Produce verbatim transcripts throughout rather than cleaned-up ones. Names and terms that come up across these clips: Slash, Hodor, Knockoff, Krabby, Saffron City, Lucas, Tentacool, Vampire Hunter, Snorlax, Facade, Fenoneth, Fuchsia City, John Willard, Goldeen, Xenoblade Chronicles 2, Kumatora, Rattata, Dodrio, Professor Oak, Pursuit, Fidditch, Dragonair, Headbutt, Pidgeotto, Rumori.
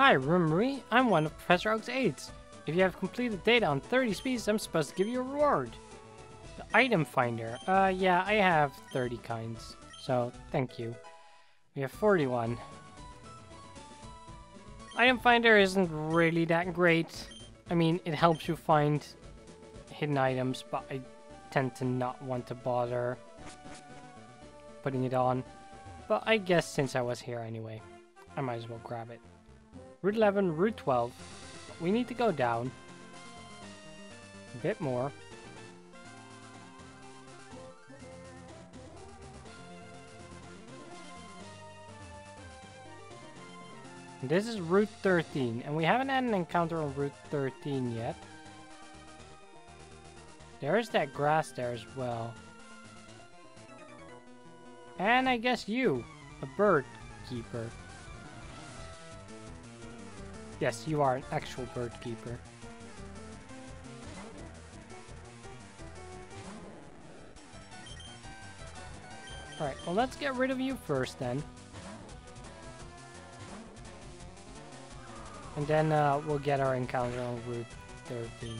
Hi, Rumori. I'm one of Professor Oak's aides. If you have completed data on thirty species, I'm supposed to give you a reward. The item finder. Uh, yeah, I have thirty kinds, so thank you. We have forty-one. Item finder isn't really that great. I mean, it helps you find hidden items, but I tend to not want to bother putting it on. But I guess since I was here anyway, I might as well grab it. Route eleven, Route twelve. We need to go down a bit more. This is Route thirteen, and we haven't had an encounter on Route thirteen yet. There is that grass there as well. And I guess you, a bird keeper. Yes, you are an actual bird keeper. Alright, well let's get rid of you first then. And then uh, we'll get our encounter on Route thirteen.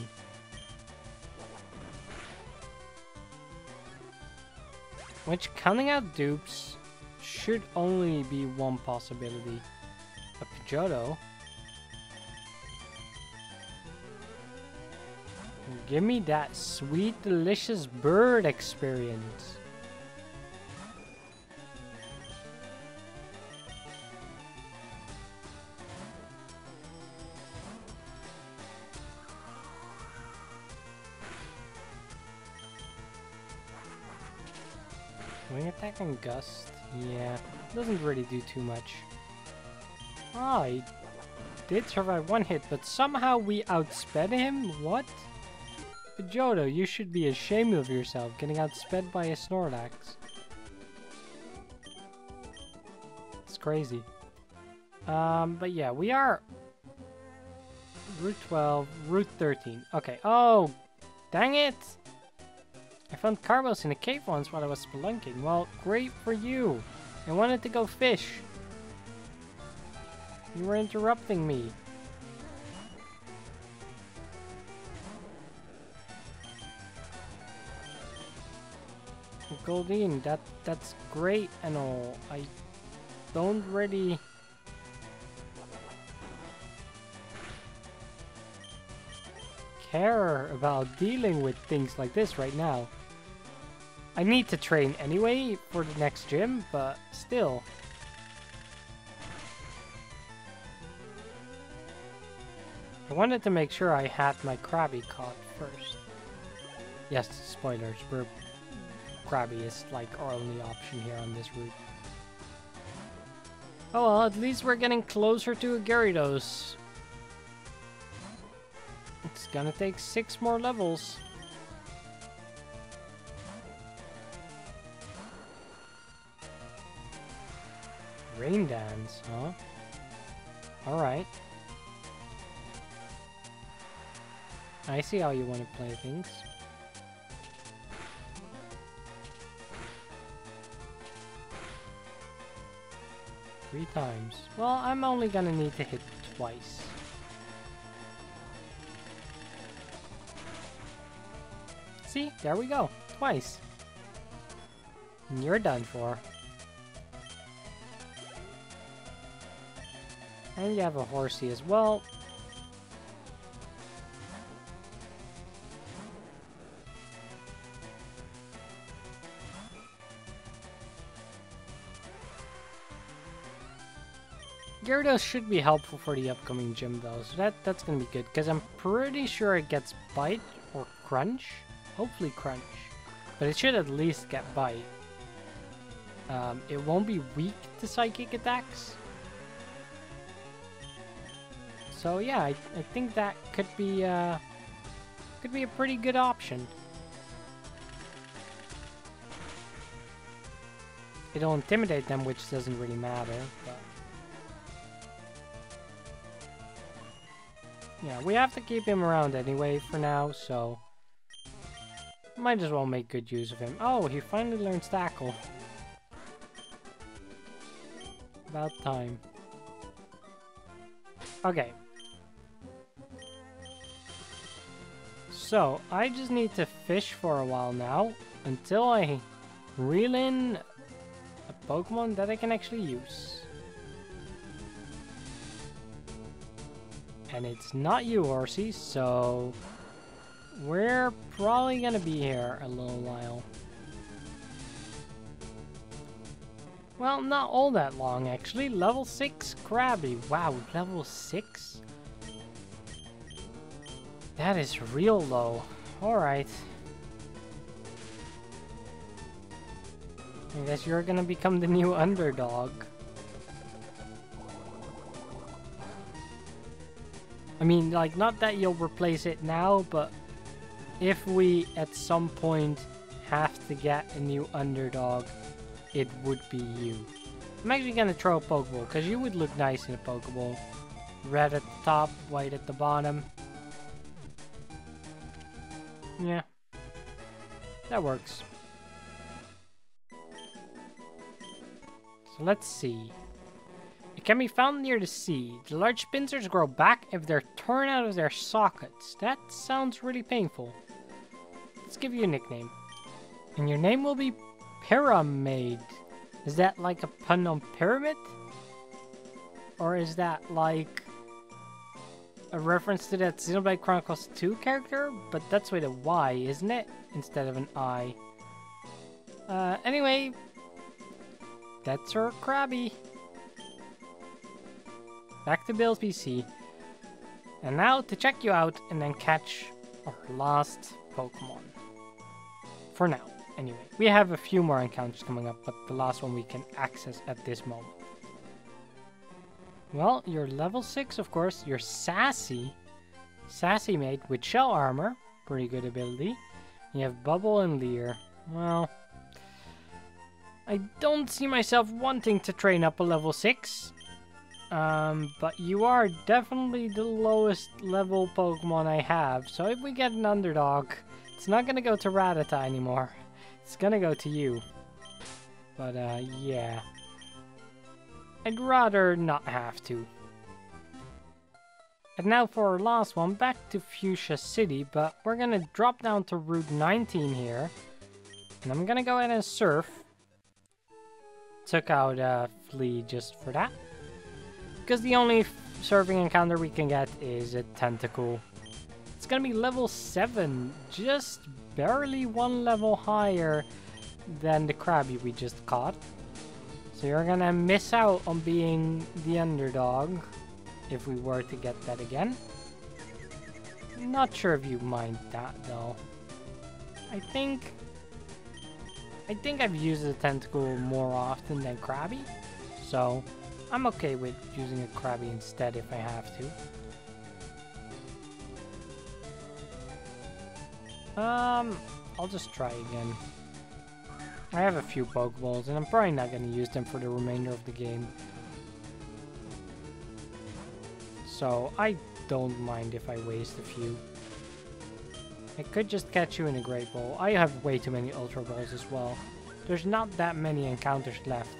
Which, counting out dupes, should only be one possibility. A Pidgeotto. Give me that sweet, delicious bird experience. Wing attack and gust, yeah, doesn't really do too much. Oh, he did survive one hit, but somehow we outsped him? What? Johto, you should be ashamed of yourself, getting outsped by a Snorlax. It's crazy. Um, but yeah, we are... Route twelve, Route thirteen. Okay, oh, dang it! I found Carbos in a cave once while I was spelunking. Well, great for you! I wanted to go fish. You were interrupting me. Goldeen, that that's great and all. I don't really. Care about dealing with things like this right now. I need to train anyway for the next gym, but still. I wanted to make sure I had my Krabby caught first. Yes, spoilers, we're. Krabby is like our only option here on this route. Oh well, at least we're getting closer to a Gyarados. It's gonna take six more levels. Rain dance, huh? Alright. I see how you want to play things. Three times. Well, I'm only gonna need to hit twice. See? There we go. Twice. And you're done for. And you have a Horsey as well. Gyarados should be helpful for the upcoming gym though, so that, that's gonna be good, because I'm pretty sure it gets Bite or Crunch. Hopefully Crunch. But it should at least get Bite. Um, it won't be weak to Psychic attacks. So yeah, I, I think that could be, uh, could be a pretty good option. It'll intimidate them, which doesn't really matter, but... Yeah, we have to keep him around anyway for now, so... Might as well make good use of him. Oh, he finally learns Tackle. About time. Okay. So, I just need to fish for a while now, until I reel in a Pokemon that I can actually use. And it's not you, Orsi, so we're probably gonna be here a little while. Well, not all that long, actually. Level six Krabby. Wow, level six? That is real low. Alright. I guess you're gonna become the new underdog. I mean, like, not that you'll replace it now, but if we at some point have to get a new underdog, it would be you. I'm actually gonna throw a Pokeball, because you would look nice in a Pokeball. Red at the top, white at the bottom. Yeah. That works. So let's see. It can be found near the sea. The large pincers grow back if they're torn out of their sockets. That sounds really painful. Let's give you a nickname. And your name will be Pyramade. Is that like a pun on pyramid? Or is that like a reference to that Xenoblade Chronicles two character? But that's with a Y, isn't it? Instead of an I. Uh, anyway, that's our Krabby. Back to Bill's P C. And now to check you out and then catch our last Pokemon. For now. Anyway, we have a few more encounters coming up, but the last one we can access at this moment. Well, you're level six, of course. You're Sassy. Sassy Maid with Shell Armor. Pretty good ability. You have Bubble and Leer. Well, I don't see myself wanting to train up a level six. Um, but you are definitely the lowest level Pokemon I have. So if we get an underdog, it's not going to go to Rattata anymore. It's gonna go to you. But, uh, yeah. I'd rather not have to. And now for our last one, back to Fuchsia City, but we're gonna drop down to Route nineteen here. And I'm gonna go ahead and surf. Took out uh, Flea just for that. Because the only surfing encounter we can get is a Tentacool. It's gonna be level seven, just barely one level higher than the Krabby we just caught. So you're gonna miss out on being the underdog if we were to get that again. Not sure if you mind that though. I think I think I've used the Tentacool more often than Krabby, so I'm okay with using a Krabby instead if I have to. Um, I'll just try again. I have a few Pokeballs, and I'm probably not going to use them for the remainder of the game. So, I don't mind if I waste a few. I could just catch you in a Great Ball. I have way too many Ultra Balls as well. There's not that many encounters left.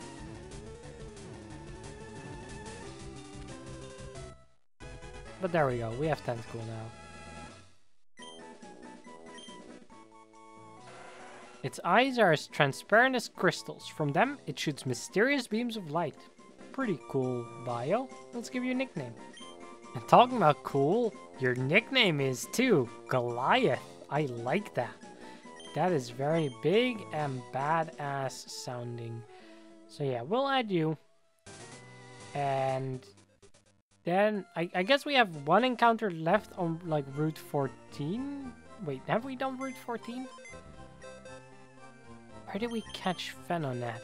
But there we go, we have Tentacool now. Its eyes are as transparent as crystals. From them, it shoots mysterious beams of light. Pretty cool, bio. Let's give you a nickname. And talking about cool, your nickname is too, Goliath. I like that. That is very big and badass sounding. So yeah, we'll add you. And then, I, I guess we have one encounter left on like Route fourteen. Wait, have we done Route fourteen? Where did we catch Fenoneth?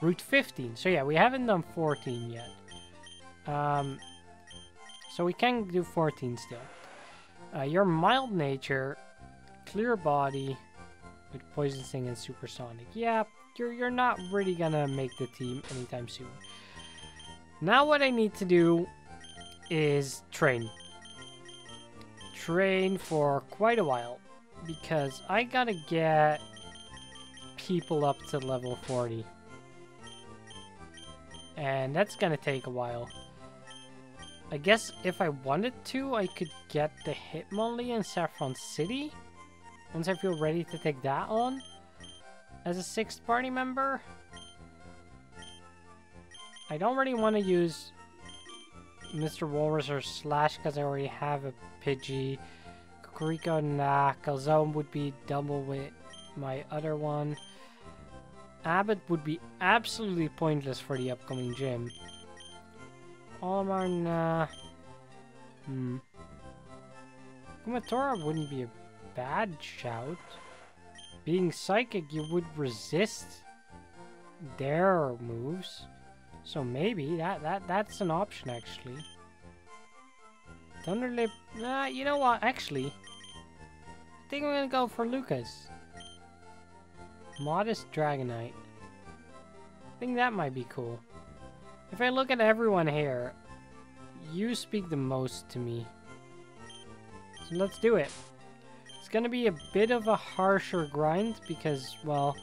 Route fifteen. So yeah, we haven't done fourteen yet. Um, so we can do fourteen still. Uh, your mild nature, clear body, with poison sting and supersonic. Yeah, you're you're not really gonna make the team anytime soon. Now what I need to do is train. Train for quite a while because I gotta get people up to level forty. and that's gonna take a while. I guess if I wanted to, I could get the Hitmonlee in Saffron City once I feel ready to take that on as a sixth party member. I don't really want to use Mister Walrus or Slash because I already have a Pidgey. Kukuriko, nah. Calzone would be double with my other one. Abbott would be absolutely pointless for the upcoming gym. Olimar, nah. Hmm. Kumatora wouldn't be a bad shout. Being psychic, you would resist their moves. So maybe that that that's an option actually. Thunderlip, nah, you know what? Actually, I think I'm gonna go for Lucas. Modest Dragonite. I think that might be cool. If I look at everyone here, you speak the most to me. So let's do it. It's gonna be a bit of a harsher grind because, well,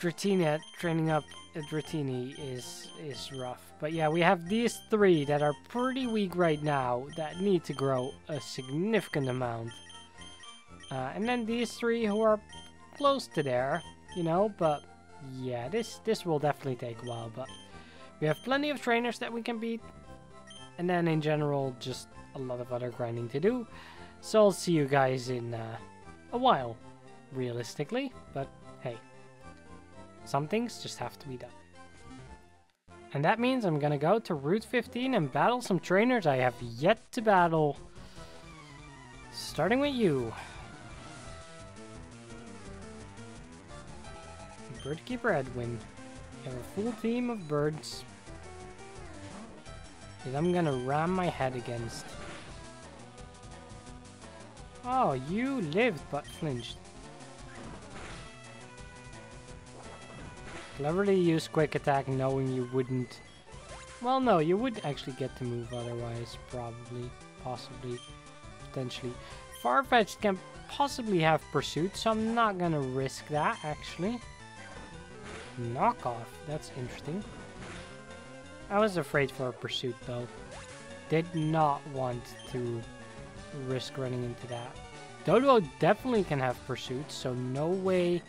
Dratina training up Dratini is is rough. But yeah, we have these three that are pretty weak right now that need to grow a significant amount. Uh, and then these three who are close to there, you know, but yeah, this, this will definitely take a while, but we have plenty of trainers that we can beat. And then in general, just a lot of other grinding to do. So I'll see you guys in uh, a while, realistically, but hey. Some things just have to be done. And that means I'm gonna go to Route fifteen and battle some trainers I have yet to battle. Starting with you. Birdkeeper Edwin. You have a full team of birds that I'm gonna ram my head against. Oh, you lived but flinched. Cleverly use quick attack knowing you wouldn't... Well, no, you would actually get to move otherwise, probably, possibly, potentially. Farfetch'd can possibly have Pursuit, so I'm not gonna risk that, actually. Knockoff, that's interesting. I was afraid for a Pursuit, though. Did not want to risk running into that. Doduo definitely can have Pursuit, so no way...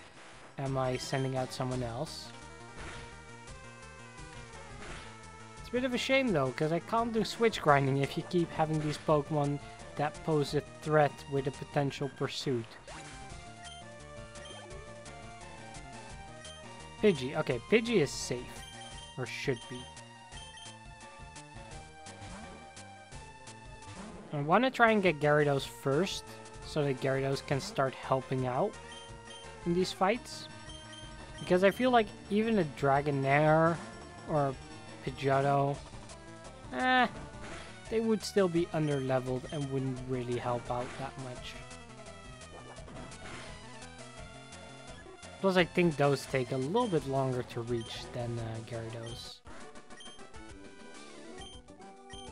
am I sending out someone else? It's a bit of a shame though, because I can't do switch grinding if you keep having these Pokemon that pose a threat with a potential Pursuit. Pidgey. Okay, Pidgey is safe. Or should be. I want to try and get Gyarados first, so that Gyarados can start helping out in these fights, because I feel like even a Dragonair or a Pidgeotto, eh, they would still be underleveled and wouldn't really help out that much. Plus I think those take a little bit longer to reach than uh, Gyarados.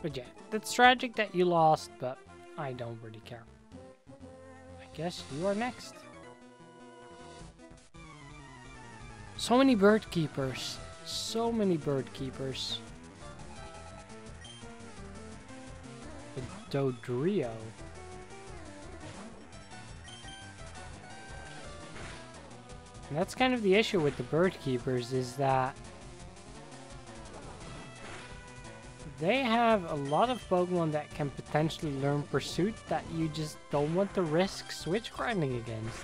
But yeah, that's tragic that you lost, but I don't really care. I guess you are next. So many bird keepers. So many bird keepers. The Dodrio. And that's kind of the issue with the bird keepers, is that they have a lot of Pokemon that can potentially learn Pursuit that you just don't want to risk switch grinding against.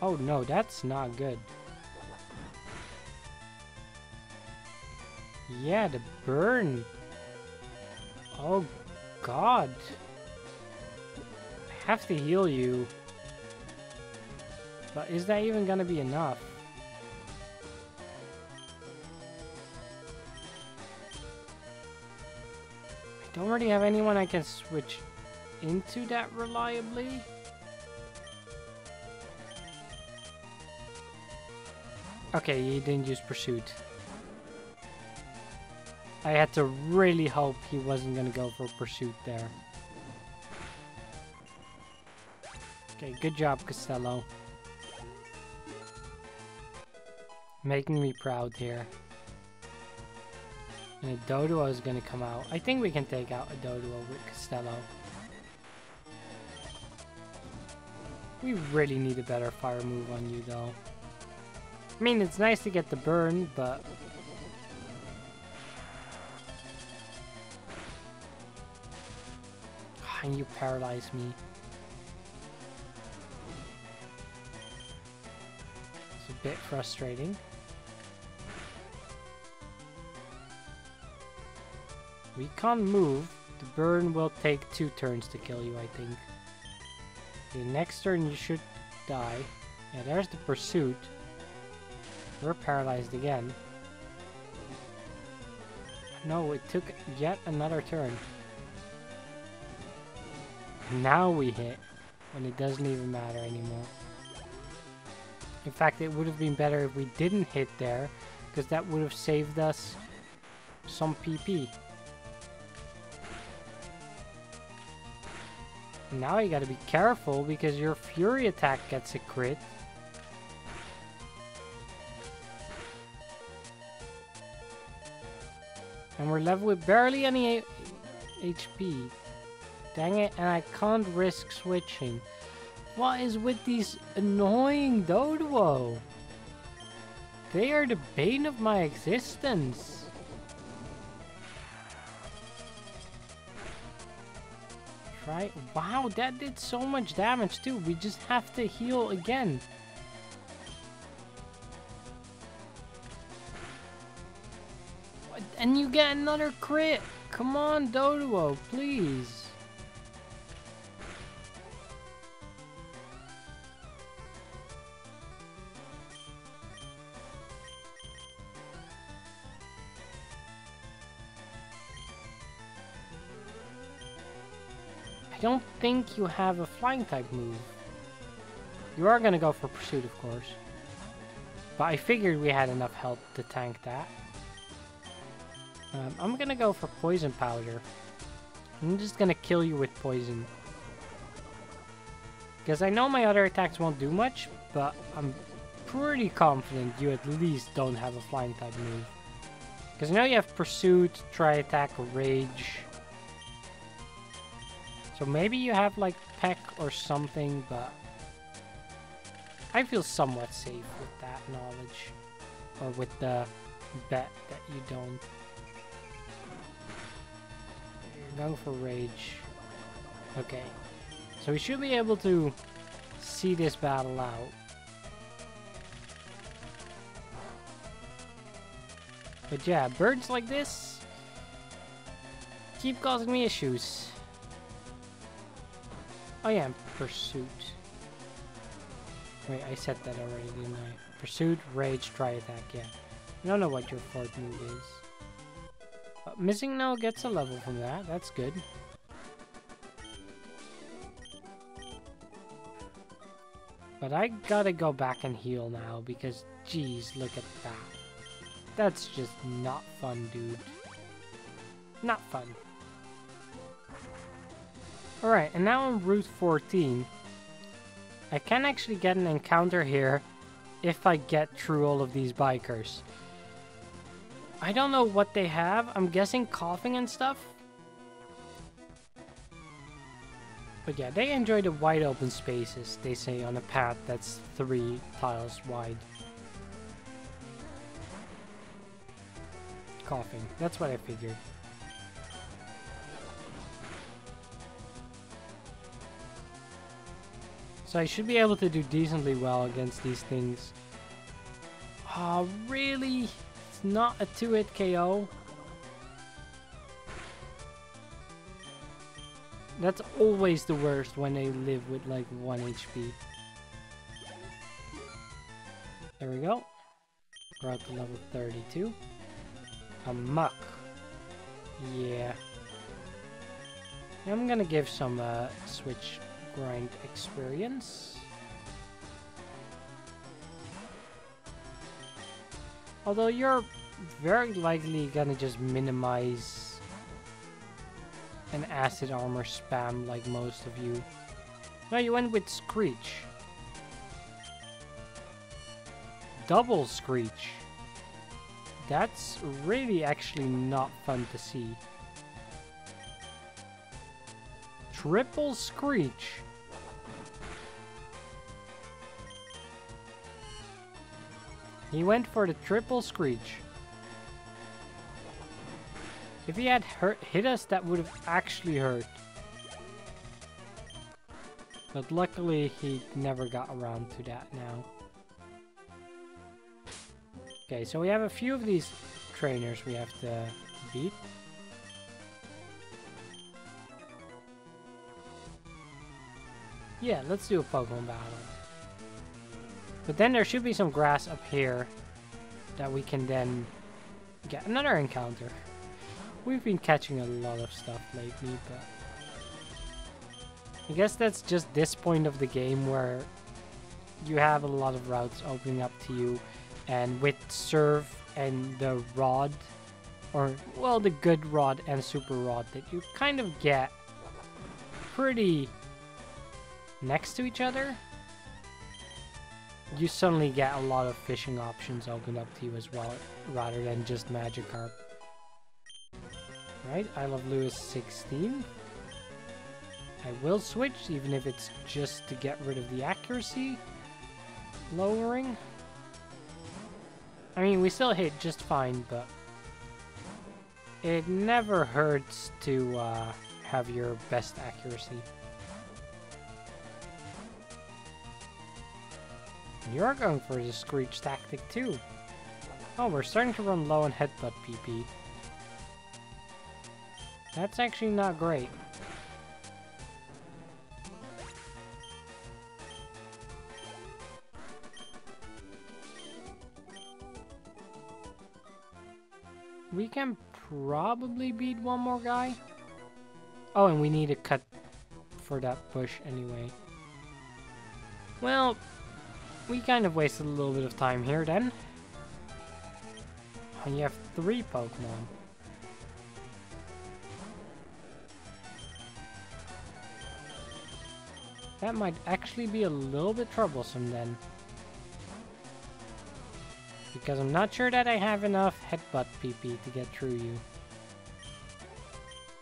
Oh no, that's not good. Yeah, the burn. Oh god. I have to heal you. But is that even gonna be enough? I don't really have anyone I can switch into that reliably. Okay, he didn't use Pursuit. I had to really hope he wasn't gonna go for Pursuit there. Okay, good job, Costello. Making me proud here. And a Doduo is going to come out. I think we can take out a Doduo with Costello. We really need a better fire move on you, though. I mean, it's nice to get the burn, but... and you paralyze me. It's a bit frustrating. We can't move. The burn will take two turns to kill you, I think. The next turn you should die. Yeah, there's the pursuit. We're paralyzed again. No, it took yet another turn. Now we hit, when it doesn't even matter anymore. In fact, it would have been better if we didn't hit there, because that would have saved us some P P. Now you gotta be careful, because your Fury attack gets a crit. And we're left with barely any H P. Dang it, and I can't risk switching. What is with these annoying Doduo? They are the bane of my existence. Right? Wow, that did so much damage too. We just have to heal again. What? And you get another crit. Come on, Doduo, please. I don't think you have a flying type move. You are going to go for pursuit, of course. But I figured we had enough health to tank that. Um, I'm going to go for poison powder. I'm just going to kill you with poison. Because I know my other attacks won't do much, but I'm pretty confident you at least don't have a flying type move. Because I know you have pursuit, try attack, rage. So maybe you have like peck or something, but I feel somewhat safe with that knowledge, or with the bet that you don't. You're going for rage. Okay, so we should be able to see this battle out. But yeah, birds like this keep causing me issues. I am pursuit. Wait, I said that already, didn't I? Pursuit, rage, try attack, yeah. I don't know what your fourth move is. But missing now gets a level from that, that's good. But I gotta go back and heal now, because geez, look at that. That's just not fun, dude. Not fun. Alright, and now on Route fourteen, I can actually get an encounter here if I get through all of these bikers. I don't know what they have, I'm guessing coughing and stuff. But yeah, they enjoy the wide open spaces, they say, on a path that's three tiles wide. Coughing, that's what I figured. So I should be able to do decently well against these things. Oh, really? It's not a two-hit K O? That's always the worst when they live with like one H P. There we go. We're up to level thirty-two. A muck. Yeah. I'm gonna give some uh, switch... grind experience. Although you're very likely gonna just minimize an acid armor spam like most of you. No, you went with Screech. double Screech. That's really actually not fun to see. Triple Screech. He went for the triple Screech. If he had hurt, hit us, that would have actually hurt. But luckily, he never got around to that now. Okay, so we have a few of these trainers we have to beat. Yeah, let's do a Pokemon battle. But then there should be some grass up here that we can then get another encounter. We've been catching a lot of stuff lately, but I guess that's just this point of the game where you have a lot of routes opening up to you, and with Surf and the Rod, or, well, the Good Rod and Super Rod, that you kind of get pretty next to each other. You suddenly get a lot of fishing options opened up to you as well, rather than just Magikarp. Right, I Love Lou is sixteen. I will switch, even if it's just to get rid of the accuracy lowering. I mean, we still hit just fine, but it never hurts to uh, have your best accuracy. You're going for the Screech tactic too. Oh, we're starting to run low on Headbutt P P. That's actually not great. We can probably beat one more guy. Oh, and we need a cut for that bush anyway. Well, we kind of wasted a little bit of time here then. And you have three Pokemon. That might actually be a little bit troublesome then. Because I'm not sure that I have enough Headbutt P P to get through you.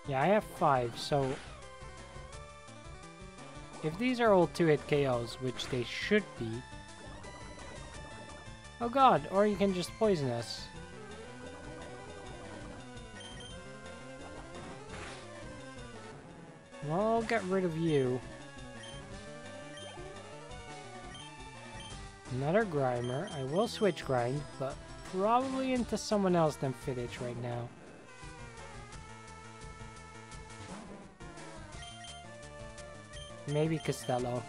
Yeah, I have five, so if these are all two hit K Os, which they should be. Oh god, or you can just poison us. Well, I'll get rid of you. Another Grimer. I will switch Grind, but probably into someone else than Fidditch right now. Maybe Costello.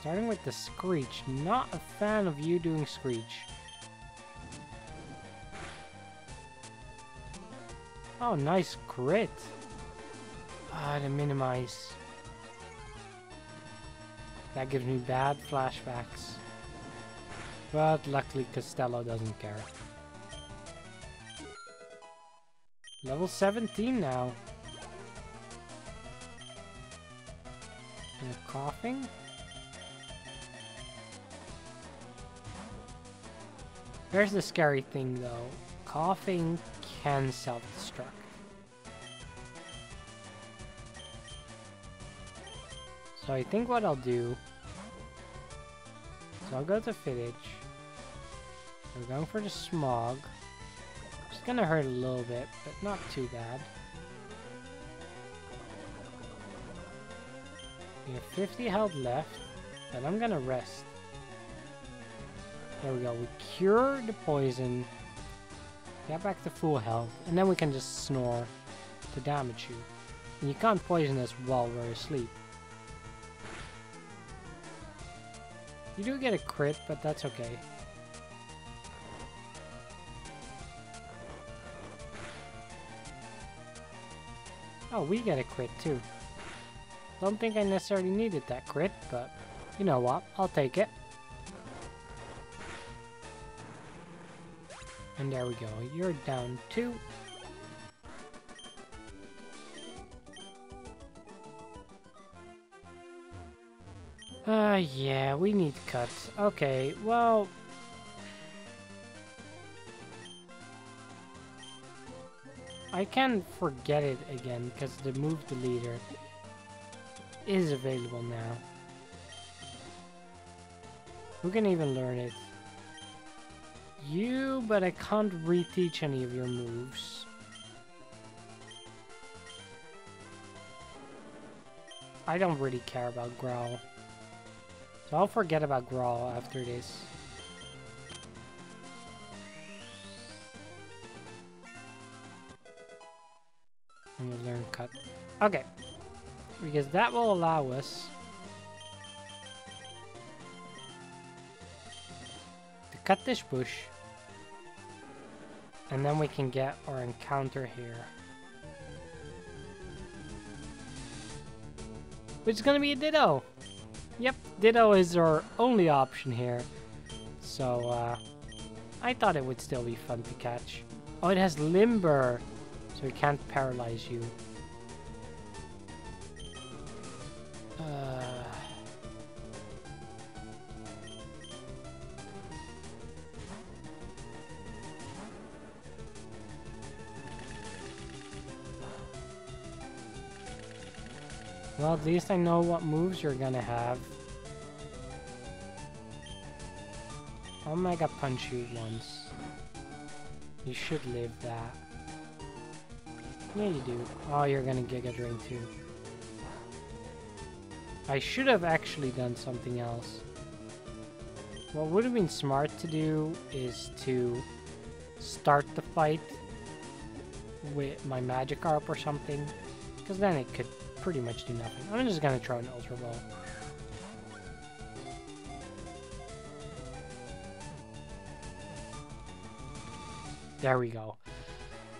Starting with the Screech. Not a fan of you doing Screech. Oh, nice crit. Ah, to minimize. That gives me bad flashbacks. But luckily Costello doesn't care. Level seventeen now. And coughing. Here's the scary thing though. Coughing can self-destruct. So I think what I'll do, so I'll go to Fidditch. We're going for the Smog. It's gonna hurt a little bit, but not too bad. We have fifty health left, and I'm gonna rest. There we go, we cure the poison, get back to full health, and then we can just snore to damage you. And you can't poison us while we're asleep. You do get a crit, but that's okay. Oh, we get a crit too. Don't think I necessarily needed that crit, but you know what? I'll take it. And there we go. You're down two. Uh, yeah, we need cuts. Okay, well... I can forget it again, because the move deleter is available now. Who can even learn it? You, but I can't reteach any of your moves. I don't really care about Growl. So I'll forget about Growl after this. I'm gonna learn Cut. Okay. Because that will allow us to cut this bush. And then we can get our encounter here. Which is gonna be a Ditto. Yep, Ditto is our only option here. So, uh, I thought it would still be fun to catch. Oh, it has Limber, so it can't paralyze you. Uh, Well, at least I know what moves you're gonna have. I'll mega punch you once. You should live that. Yeah, you do. Oh, you're gonna Giga Drain too. I should have actually done something else. What would have been smart to do is to start the fight with my Magikarp or something, because then it could pretty much do nothing. I'm just gonna try an Ultra Ball. There we go.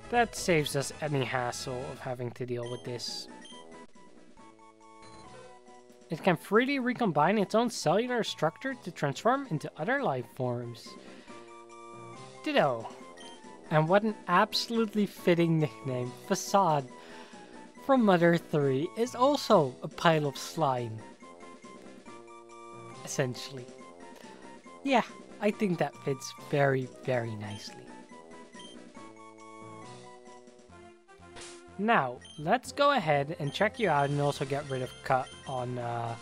That saves us any hassle of having to deal with this. It can freely recombine its own cellular structure to transform into other life forms. Ditto. And what an absolutely fitting nickname. Facade from Mother three is also a pile of slime. Essentially. Yeah, I think that fits very, very nicely. Now, let's go ahead and check you out and also get rid of Cut on uh,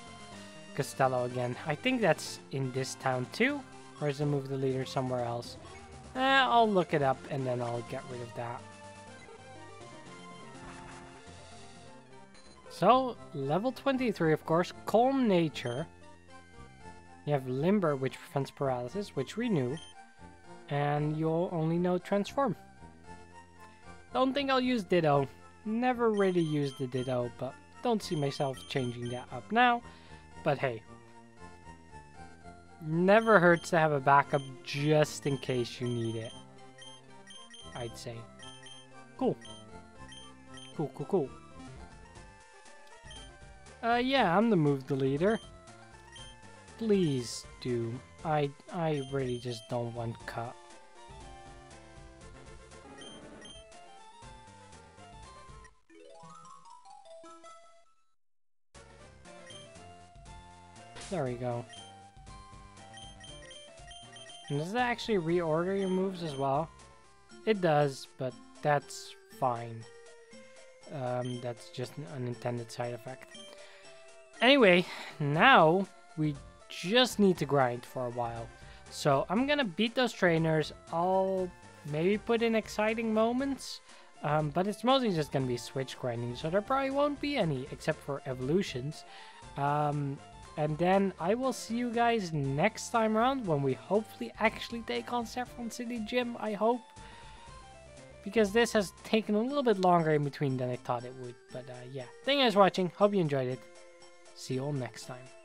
Costello again. I think that's in this town too, or is it move the leader somewhere else? Eh, I'll look it up and then I'll get rid of that. So, level twenty-three, of course, Calm Nature. You have Limber, which prevents paralysis, which we knew. And you'll only know Transform. Don't think I'll use Ditto. Never really used the Ditto, but don't see myself changing that up now. But hey. Never hurts to have a backup just in case you need it, I'd say. Cool. Cool, cool, cool. Uh, yeah, I'm the move deleter. Please do. I I really just don't want Cut. There we go. And does that actually reorder your moves as well? It does, but that's fine. Um, that's just an unintended side effect. Anyway, now we just need to grind for a while. So I'm gonna beat those trainers. I'll maybe put in exciting moments, um, but it's mostly just gonna be switch grinding. So there probably won't be any except for evolutions. Um, and then I will see you guys next time around when we hopefully actually take on Saffron City Gym, I hope. Because this has taken a little bit longer in between than I thought it would. But uh, yeah, thank you guys for watching. Hope you enjoyed it. See you all next time.